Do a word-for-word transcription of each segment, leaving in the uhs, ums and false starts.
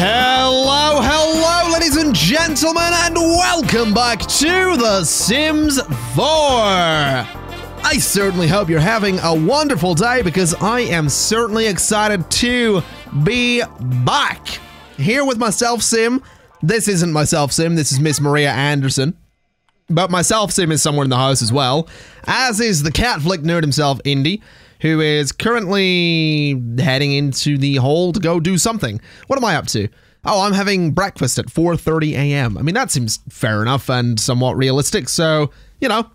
Hello, hello, ladies and gentlemen, and welcome back to The Sims four. I certainly hope you're having a wonderful day because I am certainly excited to be back here with my self-sim. This isn't my self-sim, this is Miss Maria Anderson. But my self-sim is somewhere in the house as well, as is the cat flick nerd himself, Indy, who is currently heading into the hole to go do something. What am I up to? Oh, I'm having breakfast at four thirty a m I mean, that seems fair enough and somewhat realistic, so, you know,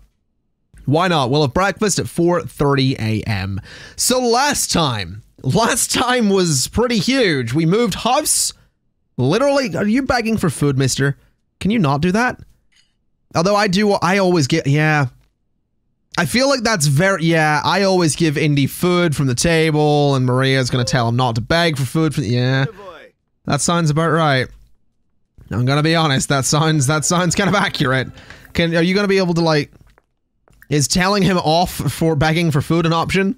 why not? We'll have breakfast at four thirty a m So last time, last time was pretty huge. We moved house. Literally, are you begging for food, mister? Can you not do that? Although I do, I always get, yeah. I feel like that's very, yeah, I always give Indy food from the table, and Maria's gonna tell him not to beg for food from, yeah. That sounds about right. I'm gonna be honest, that sounds, that sounds kind of accurate. Can, are you gonna be able to, like, is telling him off for begging for food an option?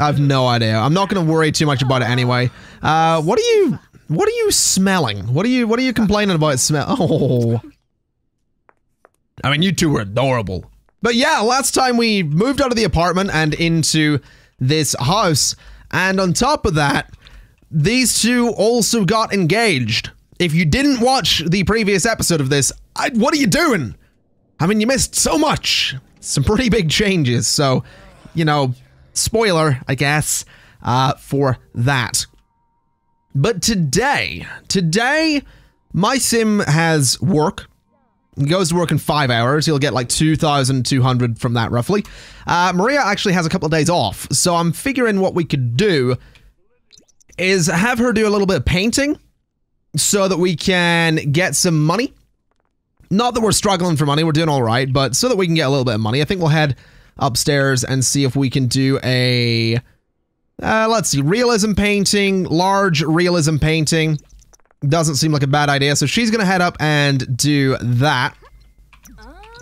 I have no idea. I'm not gonna worry too much about it anyway. Uh, what are you, what are you smelling? What are you, what are you complaining about smell? Oh. I mean, you two were adorable. But yeah, last time we moved out of the apartment and into this house, and on top of that, these two also got engaged. If you didn't watch the previous episode of this, I, what are you doing? I mean, you missed so much. Some pretty big changes, so, you know, spoiler, I guess, uh, for that. But today, today, my sim has work. He goes to work in five hours. He'll get like two thousand two hundred from that, roughly. Uh, Maria actually has a couple of days off, so I'm figuring what we could do is have her do a little bit of painting so that we can get some money. Not that we're struggling for money, we're doing all right, but so that we can get a little bit of money. I think we'll head upstairs and see if we can do a, uh, let's see, realism painting, large realism painting. Doesn't seem like a bad idea, so she's gonna head up and do that,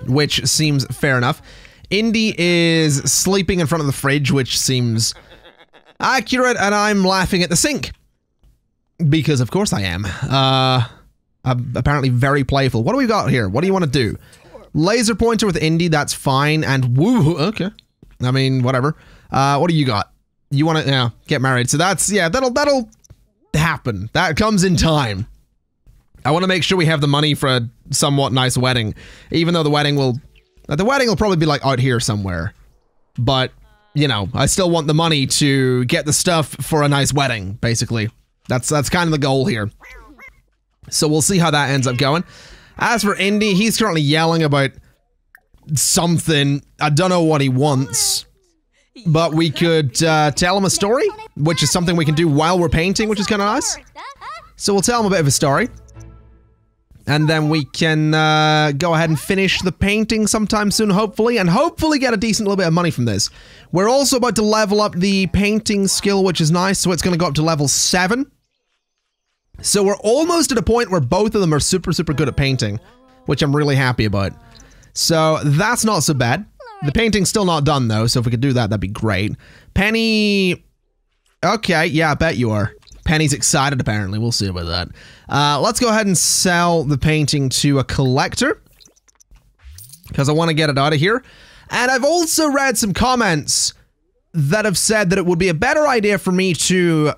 which seems fair enough. Indy is sleeping in front of the fridge, which seems accurate, and I'm laughing at the sink. Because of course I am. Uh, I'm apparently very playful. What do we got here? What do you want to do? Laser pointer with Indy, that's fine, and woo, okay. I mean, whatever. Uh, what do you got? You want to, yeah, get married, so that's, yeah, that'll, that'll happen. That comes in time. I want to make sure we have the money for a somewhat nice wedding, even though the wedding will, the wedding will probably be like out here somewhere, but you know, I still want the money to get the stuff for a nice wedding, basically. That's, that's kind of the goal here. So we'll see how that ends up going. As for Indy, he's currently yelling about something. I don't know what he wants. But we could uh, tell him a story, which is something we can do while we're painting, which is kind of nice. So we'll tell him a bit of a story. And then we can uh, go ahead and finish the painting sometime soon, hopefully, and hopefully get a decent little bit of money from this. We're also about to level up the painting skill, which is nice, so it's going to go up to level seven. So we're almost at a point where both of them are super, super good at painting, which I'm really happy about. So that's not so bad. The painting's still not done, though, so if we could do that, that'd be great. Penny... Okay, yeah, I bet you are. Penny's excited, apparently. We'll see about that. Uh, let's go ahead and sell the painting to a collector, because I want to get it out of here. And I've also read some comments that have said that it would be a better idea for me to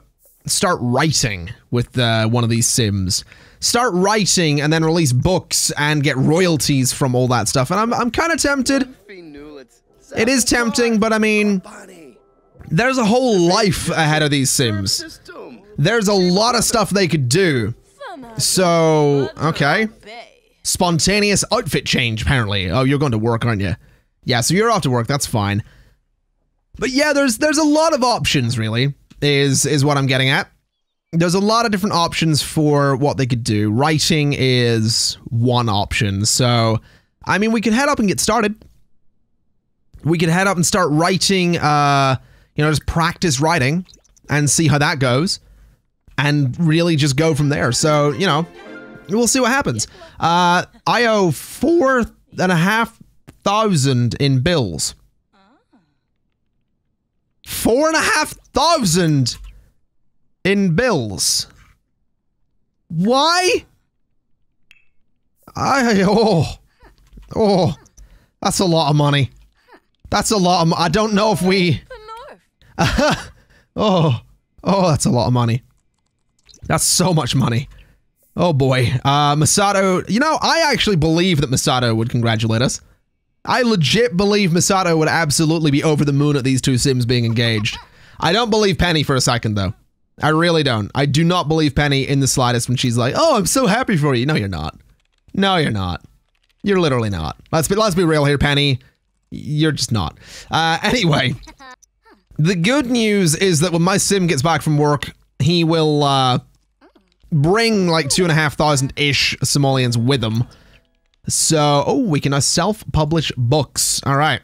start writing with uh, one of these Sims. Start writing and then release books and get royalties from all that stuff. And I'm, I'm kind of tempted. It is tempting, but I mean, there's a whole life ahead of these Sims. There's a lot of stuff they could do. So, okay. Spontaneous outfit change, apparently. Oh, you're going to work, aren't you? Yeah, so you're off to work, that's fine. But yeah, there's there's a lot of options, really, is, is what I'm getting at. There's a lot of different options for what they could do. Writing is one option, so, I mean, we can head up and get started. We could head up and start writing, uh, you know, just practice writing and see how that goes and really just go from there. So, you know, we'll see what happens. Uh, I owe four and a half thousand in bills. Four and a half thousand in bills. Why? I, oh, oh, that's a lot of money. That's a lot of, I don't know if we, oh, oh, that's a lot of money. That's so much money. Oh boy. Uh, Misato, you know, I actually believe that Misato would congratulate us. I legit believe Misato would absolutely be over the moon at these two Sims being engaged. I don't believe Penny for a second though. I really don't. I do not believe Penny in the slightest when she's like, oh, I'm so happy for you. No, you're not. No, you're not. You're literally not. Let's be, let's be real here, Penny. You're just not. Uh, anyway, the good news is that when my Sim gets back from work, he will uh, bring like two and a half thousand-ish Somalians with him. So, oh, we can uh, self-publish books. All right.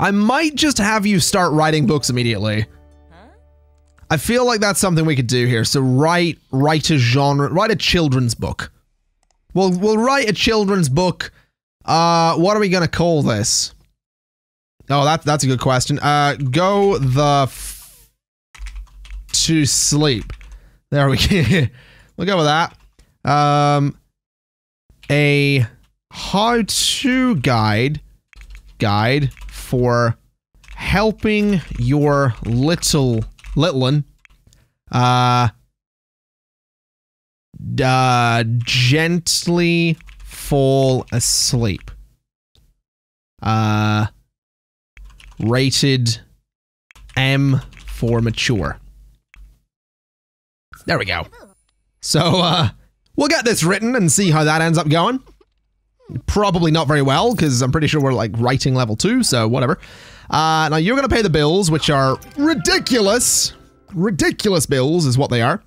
I might just have you start writing books immediately. I feel like that's something we could do here. So write, write a genre, write a children's book. We'll, we'll write a children's book. Uh, what are we going to call this? Oh, that, that's a good question. Uh, go the f to sleep. There we go. We'll go with that. Um, a how-to guide, guide for helping your little, little one, uh, Uh, gently fall asleep. Uh, rated M for mature. There we go. So, uh, we'll get this written and see how that ends up going. Probably not very well, because I'm pretty sure we're, like, writing level two, so whatever. Uh, now you're gonna pay the bills, which are ridiculous. Ridiculous bills is what they are.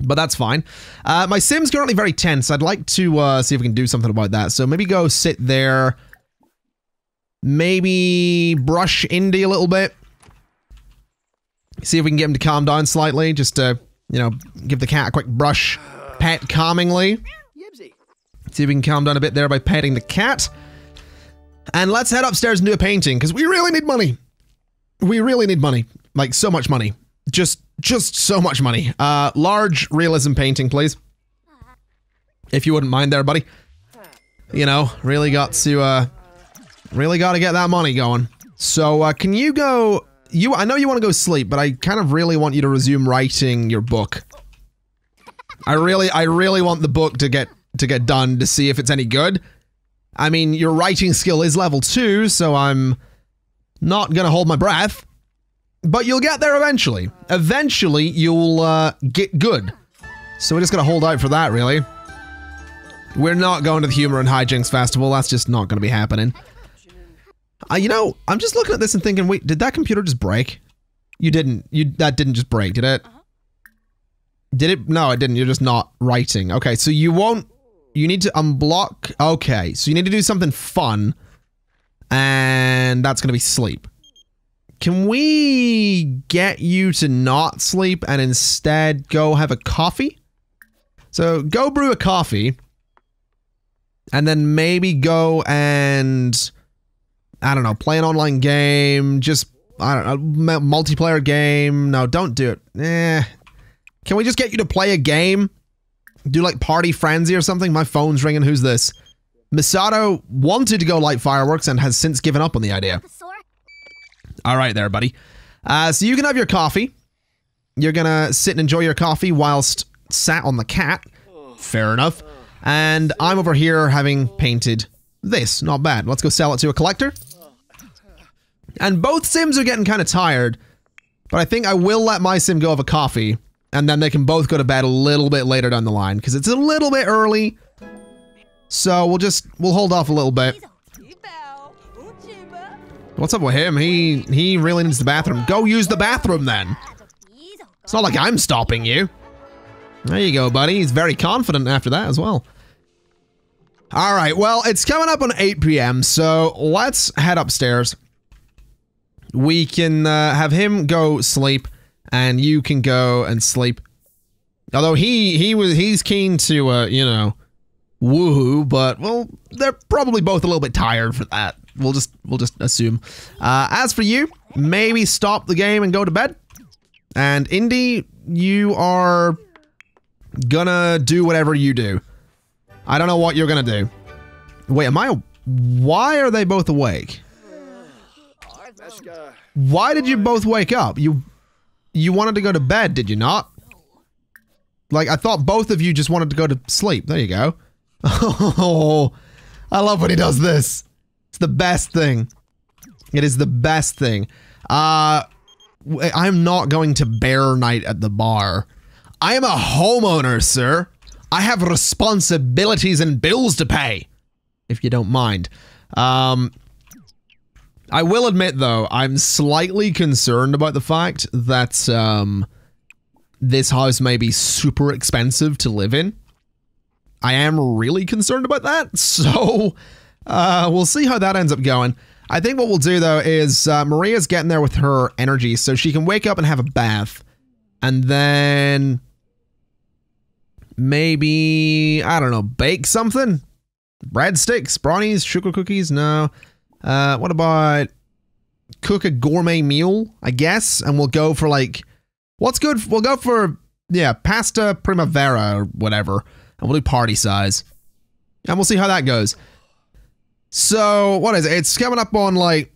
But that's fine. Uh, my Sim's currently very tense. I'd like to uh, see if we can do something about that. So maybe go sit there. Maybe brush Indy a little bit. See if we can get him to calm down slightly. Just to, you know, give the cat a quick brush. Pet calmingly. See if we can calm down a bit there by petting the cat. And let's head upstairs and do a painting. Because we really need money. We really need money. Like, so much money. Just... Just so much money. Uh, large realism painting, please. If you wouldn't mind there, buddy. You know, really got to, uh... Really got to get that money going. So, uh, can you go... You, I know you want to go sleep, but I kind of really want you to resume writing your book. I really, I really want the book to get, to get done to see if it's any good. I mean, your writing skill is level two, so I'm not gonna hold my breath. But you'll get there eventually. Eventually, you'll uh, get good. So we're just going to hold out for that, really. We're not going to the Humor and Hijinks Festival. That's just not going to be happening. Uh, you know, I'm just looking at this and thinking, wait, did that computer just break? You didn't. You That didn't just break, did it? Did it? No, it didn't. You're just not writing. Okay, so you won't... You need to unblock... Okay, so you need to do something fun. And that's going to be sleep. Can we get you to not sleep and instead go have a coffee? So go brew a coffee and then maybe go and, I don't know, play an online game, just, I don't know, multiplayer game. No, don't do it. Eh. Can we just get you to play a game? Do like Party Frenzy or something? My phone's ringing. Who's this? Misato wanted to go light fireworks and has since given up on the idea. All right there, buddy. Uh, so you can have your coffee. You're gonna sit and enjoy your coffee whilst sat on the cat. Fair enough. And I'm over here having painted this. Not bad. Let's go sell it to a collector. And both Sims are getting kind of tired. But I think I will let my Sim go have a coffee. And then they can both go to bed a little bit later down the line. Because it's a little bit early. So we'll just, we'll hold off a little bit. What's up with him? He he really needs the bathroom. Go use the bathroom then. It's not like I'm stopping you. There you go, buddy. He's very confident after that as well. All right, well, it's coming up on eight p m, so let's head upstairs. We can uh, have him go sleep, and you can go and sleep. Although he he was he's keen to uh, you know, woohoo, but well, they're probably both a little bit tired for that. We'll just, we'll just assume. Uh, as for you, maybe stop the game and go to bed. And Indy, you are gonna do whatever you do. I don't know what you're gonna do. Wait, am I... Why are they both awake? Why did you both wake up? You... You wanted to go to bed, did you not? Like, I thought both of you just wanted to go to sleep. There you go. Oh, I love when he does this. It's the best thing. It is the best thing. Uh, I'm not going to bear night at the bar. I am a homeowner, sir. I have responsibilities and bills to pay. If you don't mind. Um... I will admit, though, I'm slightly concerned about the fact that um, this house may be super expensive to live in. I am really concerned about that, so uh, we'll see how that ends up going. I think what we'll do, though, is uh, Maria's getting there with her energy, so she can wake up and have a bath, and then maybe, I don't know, bake something? Breadsticks, brownies, sugar cookies? No. Uh, what about cook a gourmet meal, I guess? And we'll go for like, what's good? We'll go for, yeah, pasta primavera or whatever. And we'll do party size. And we'll see how that goes. So, what is it? It's coming up on like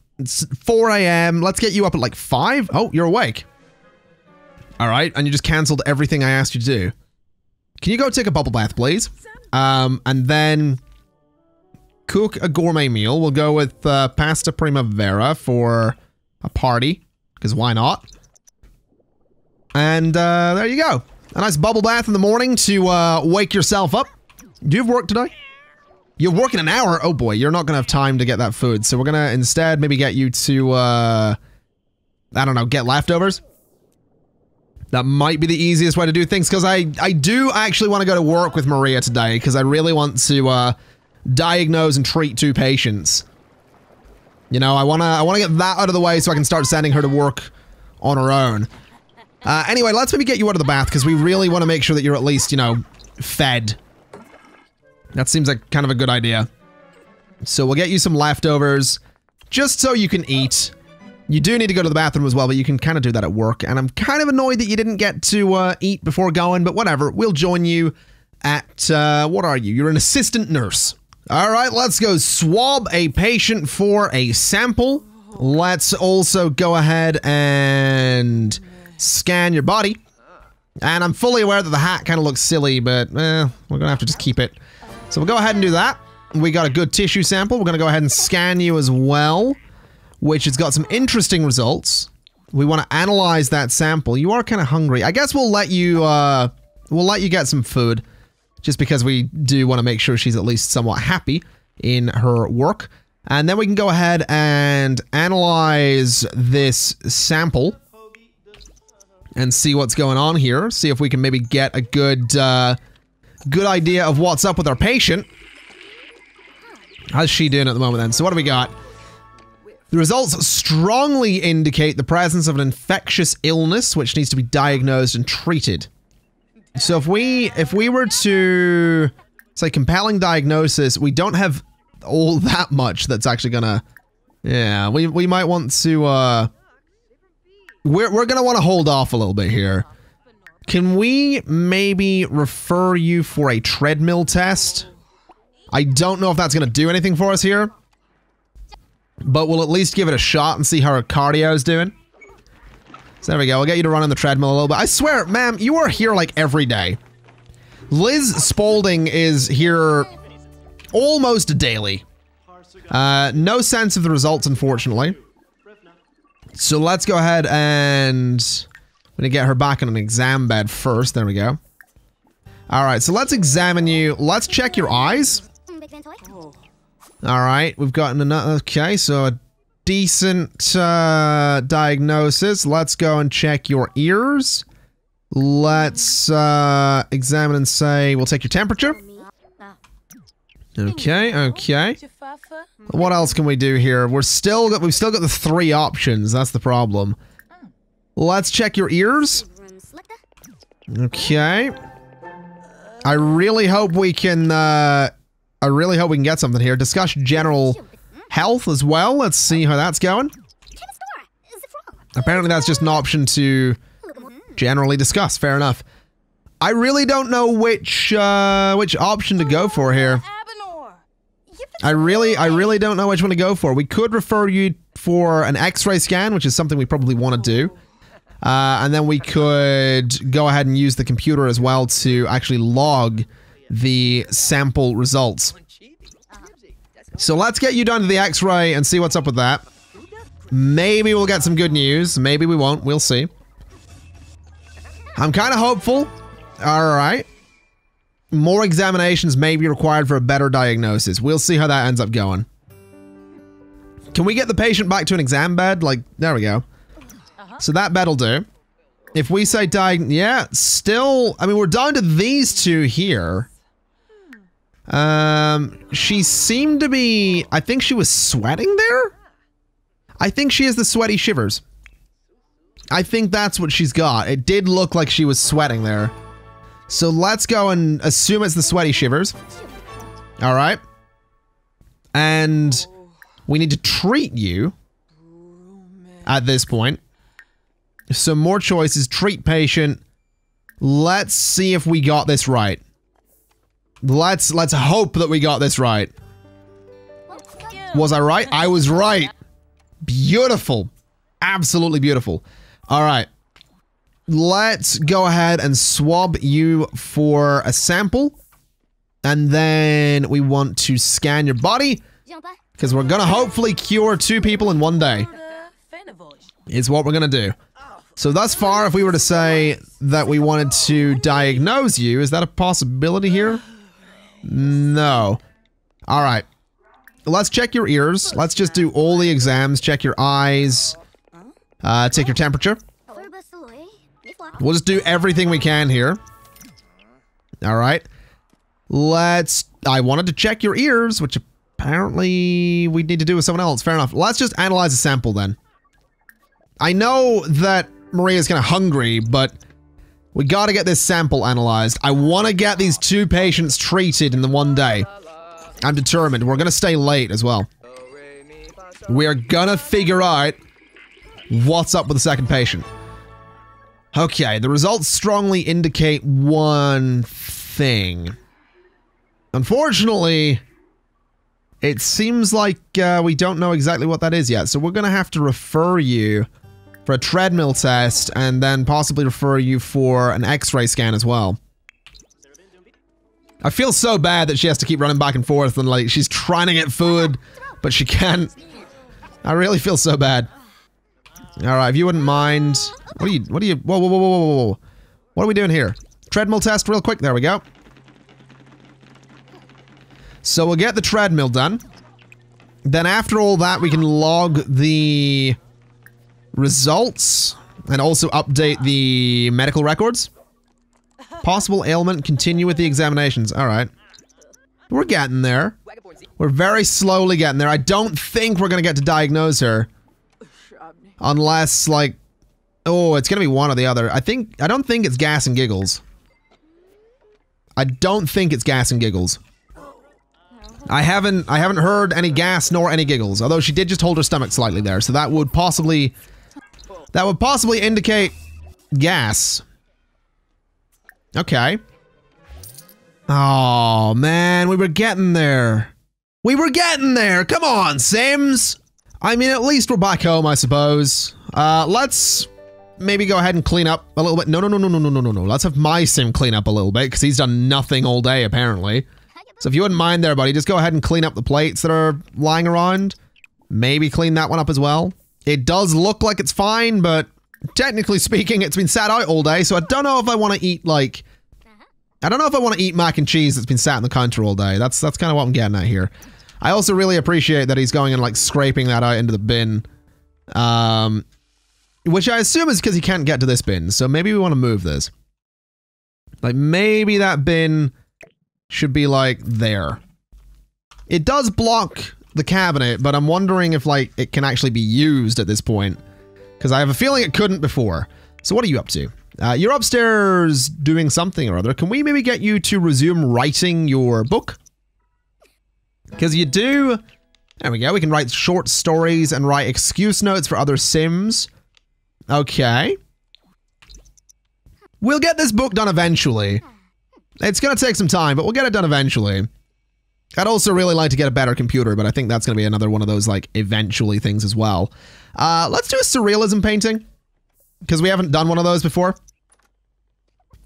four A M Let's get you up at like five. Oh, you're awake. All right. And you just canceled everything I asked you to do. Can you go take a bubble bath, please? Um, and then... cook a gourmet meal. We'll go with uh, pasta primavera for a party, because why not? And uh, there you go. A nice bubble bath in the morning to uh, wake yourself up. Do you have work today? You're working an hour? Oh boy, you're not going to have time to get that food. So we're going to instead maybe get you to, uh, I don't know, get leftovers. That might be the easiest way to do things, because I, I do actually want to go to work with Maria today, because I really want to... Uh, diagnose and treat two patients. You know, I wanna I wanna get that out of the way so I can start sending her to work on her own. Uh, anyway, let's maybe get you out of the bath, because we really want to make sure that you're at least, you know, fed. That seems like kind of a good idea. So we'll get you some leftovers, just so you can eat. You do need to go to the bathroom as well, but you can kind of do that at work, and I'm kind of annoyed that you didn't get to uh, eat before going, but whatever, we'll join you at, uh, what are you? You're an assistant nurse. All right, let's go swab a patient for a sample. Let's also go ahead and scan your body. And I'm fully aware that the hat kind of looks silly, but eh, we're going to have to just keep it. So we'll go ahead and do that. We got a good tissue sample. We're going to go ahead and scan you as well, which has got some interesting results. We want to analyze that sample. You are kind of hungry. I guess we'll let you, uh, we'll let you get some food. Just because we do want to make sure she's at least somewhat happy in her work. And then we can go ahead and analyze this sample and see what's going on here. See if we can maybe get a good, uh, good idea of what's up with our patient. How's she doing at the moment then? So what do we got? The results strongly indicate the presence of an infectious illness which needs to be diagnosed and treated. So if we, if we were to say compelling diagnosis, we don't have all that much that's actually gonna, yeah, we, we might want to, uh, we're, we're gonna want to hold off a little bit here. Can we maybe refer you for a treadmill test? I don't know if that's gonna do anything for us here, but we'll at least give it a shot and see how her cardio is doing. So there we go. I'll get you to run on the treadmill a little bit. I swear, ma'am, you are here like every day. Liz Spaulding is here almost daily. Uh, no sense of the results, unfortunately. So let's go ahead and... I'm going to get her back on an exam bed first. There we go. Alright, so let's examine you. Let's check your eyes. Alright, we've gotten another... Okay, so... A Decent uh, diagnosis. Let's go and check your ears. Let's uh, examine and say, we'll take your temperature. Okay, okay. What else can we do here? We're still got, we've still got the three options. That's the problem. Let's check your ears. Okay. I really hope we can. Uh, I really hope we can get something here. Discuss general. Health as well. Let's see how that's going. Apparently that's just an option to generally discuss. Fair enough. I really don't know which uh, which option to go for here. I really, I really don't know which one to go for. We could refer you for an X-ray scan, which is something we probably want to do. Uh, and then we could go ahead and use the computer as well to actually log the sample results. So let's get you done to the X-ray and see what's up with that. Maybe we'll get some good news. Maybe we won't. We'll see. I'm kind of hopeful. Alright. More examinations may be required for a better diagnosis. We'll see how that ends up going. Can we get the patient back to an exam bed? Like, there we go. So that bed'll do. If we say diag- yeah, still... I mean, we're down to these two here. Um, she seemed to be... I think she was sweating there? I think she has the sweaty shivers. I think that's what she's got. It did look like she was sweating there. So let's go and assume it's the sweaty shivers. Alright. And we need to treat you at this point. So more choices. Treat patient. Let's see if we got this right. Let's let's hope that we got this right. Was I right? I was right. Beautiful. Absolutely beautiful. Alright. Let's go ahead and swab you for a sample. And then we want to scan your body. Because we're going to hopefully cure two people in one day. Is what we're going to do. So thus far, if we were to say that we wanted to diagnose you, is that a possibility here? No. Alright. Let's check your ears. Let's just do all the exams. Check your eyes. Uh, take your temperature. We'll just do everything we can here. Alright. Let's... I wanted to check your ears, which apparently we need to do with someone else. Fair enough. Let's just analyze a sample then. I know that Maria's kind of hungry, but we gotta get this sample analyzed. I want to get these two patients treated in the one day. I'm determined. We're gonna stay late as well. We are gonna figure out what's up with the second patient. Okay, the results strongly indicate one thing. Unfortunately, it seems like uh, we don't know exactly what that is yet, so we're going to have to refer you for a treadmill test and then possibly refer you for an X-ray scan as well. I feel so bad that she has to keep running back and forth and like she's trying to get food, but she can't. I really feel so bad. Alright, if you wouldn't mind... What are you... What are you... Whoa, whoa, whoa, whoa, whoa, whoa. What are we doing here? Treadmill test real quick. There we go. So we'll get the treadmill done. Then after all that, we can log the results and also update the medical records. Possible ailment. Continue with the examinations. Alright. We're getting there. We're very slowly getting there. I don't think we're going to get to diagnose her. Unless, like... Oh, it's gonna be one or the other. I think... I don't think it's gas and giggles. I don't think it's gas and giggles. I haven't... I haven't heard any gas nor any giggles. Although she did just hold her stomach slightly there. So that would possibly... That would possibly indicate... gas. Okay. Oh, man. We were getting there. We were getting there! Come on, Sims! I mean, at least we're back home, I suppose. Uh, let's maybe go ahead and clean up a little bit. No, no, no, no, no, no, no, no, no. Let's have my sim clean up a little bit, because he's done nothing all day, apparently. So if you wouldn't mind there, buddy, just go ahead and clean up the plates that are lying around. Maybe clean that one up as well. It does look like it's fine, but technically speaking, it's been sat out all day, so I don't know if I want to eat, like... I don't know if I want to eat mac and cheese that's been sat on the counter all day. That's, that's kind of what I'm getting at here. I also really appreciate that he's going and, like, scraping that out into the bin. Um, which I assume is because he can't get to this bin, so maybe we want to move this. Like, maybe that bin should be, like, there. It does block the cabinet, but I'm wondering if, like, it can actually be used at this point. Because I have a feeling it couldn't before. So what are you up to? Uh, you're upstairs doing something or other. Can we maybe get you to resume writing your book? Because you do... There we go, we can write short stories and write excuse notes for other Sims. Okay. We'll get this book done eventually. It's gonna take some time, but we'll get it done eventually. I'd also really like to get a better computer, but I think that's gonna be another one of those, like, eventually things as well. Uh, let's do a surrealism painting, because we haven't done one of those before.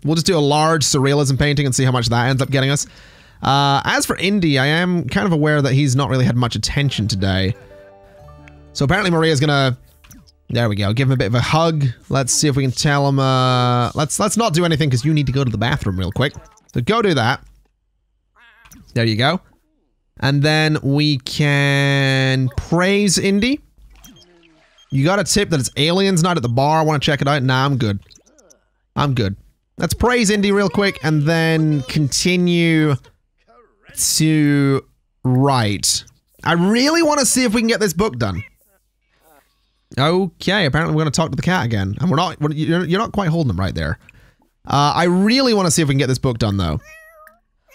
We'll just do a large surrealism painting and see how much that ends up getting us. Uh, as for Indy, I am kind of aware that he's not really had much attention today. So apparently Maria's gonna... There we go. Give him a bit of a hug. Let's see if we can tell him, uh... Let's, let's not do anything because you need to go to the bathroom real quick. So go do that. There you go. And then we can praise Indy. You got a tip that it's aliens night at the bar. I want to check it out. Nah, I'm good. I'm good. Let's praise Indy real quick and then continue to write. I really want to see if we can get this book done. Okay, apparently we're going to talk to the cat again. And we're not, we're, you're, you're not quite holding them right there. Uh, I really want to see if we can get this book done, though.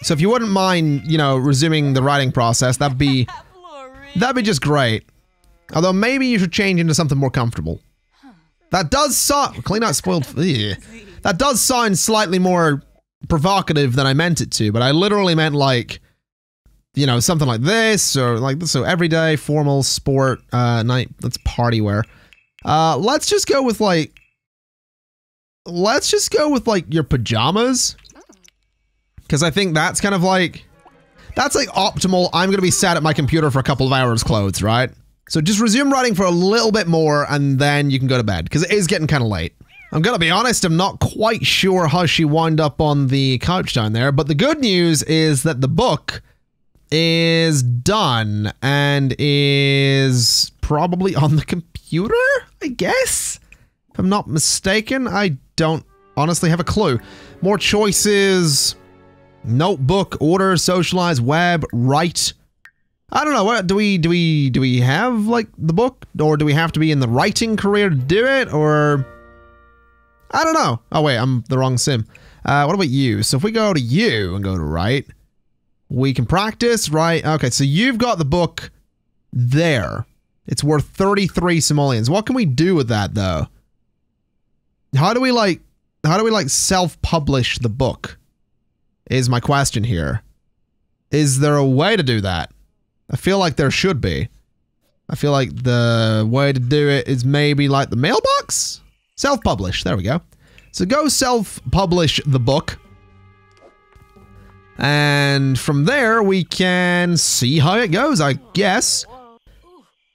So if you wouldn't mind, you know, resuming the writing process, that'd be, that'd be just great. Although maybe you should change into something more comfortable. That does sound, clean out spoiled, ugh. That does sound slightly more provocative than I meant it to, but I literally meant like, you know, something like this, or like this, so everyday, formal, sport, uh, night, that's party wear. Uh, let's just go with like, let's just go with like your pajamas. Because I think that's kind of like, that's like optimal, I'm going to be sat at my computer for a couple of hours clothes, right? So just resume writing for a little bit more and then you can go to bed, because it is getting kind of late. I'm going to be honest, I'm not quite sure how she wound up on the couch down there, but the good news is that the book is done and is probably on the computer, I guess? If I'm not mistaken, I don't honestly have a clue. More choices, notebook, order, socialize, web, write. I don't know, what, do we, do we, do we have, like, the book? Or do we have to be in the writing career to do it, or... I don't know. Oh wait, I'm the wrong sim. Uh, what about you? So if we go to you and go to write, we can practice, right? Okay, so you've got the book there. It's worth thirty-three simoleons. What can we do with that, though? How do we, like, how do we, like, self-publish the book? Is my question here. Is there a way to do that? I feel like there should be. I feel like the way to do it is maybe like the mailbox? Self-publish. There we go. So go self-publish the book. And from there we can see how it goes, I guess.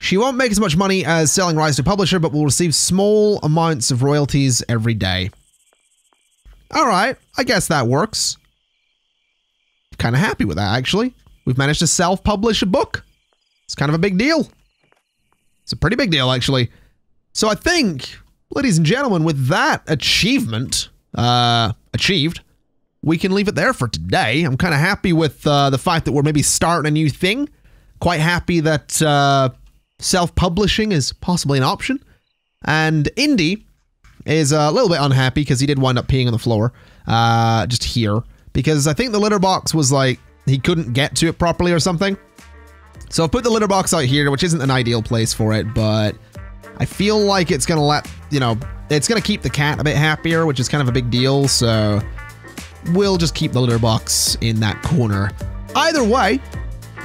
She won't make as much money as selling rights to a publisher, but will receive small amounts of royalties every day. Alright, I guess that works. Kind of happy with that, actually. We've managed to self-publish a book. It's kind of a big deal. It's a pretty big deal, actually. So I think, ladies and gentlemen, with that achievement uh, achieved, we can leave it there for today. I'm kind of happy with uh, the fact that we're maybe starting a new thing. Quite happy that uh, self-publishing is possibly an option. And Indy is a little bit unhappy because he did wind up peeing on the floor uh, just here. Because I think the litter box was like, he couldn't get to it properly or something. So I've put the litter box out here, which isn't an ideal place for it, but I feel like it's going to let, you know, it's going to keep the cat a bit happier, which is kind of a big deal. So we'll just keep the litter box in that corner. Either way,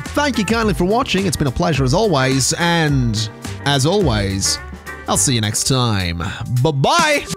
thank you kindly for watching. It's been a pleasure as always. And as always, I'll see you next time. Bye-bye.